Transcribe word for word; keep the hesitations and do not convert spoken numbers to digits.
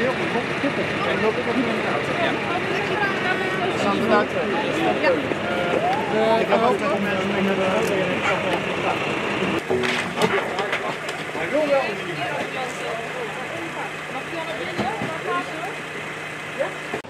heel veel kippen. En dat is ook niet in de auto. Ja. Ik heb ook nog mensen in de auto. Hij wil wel. Mag je al naar binnen? Ja?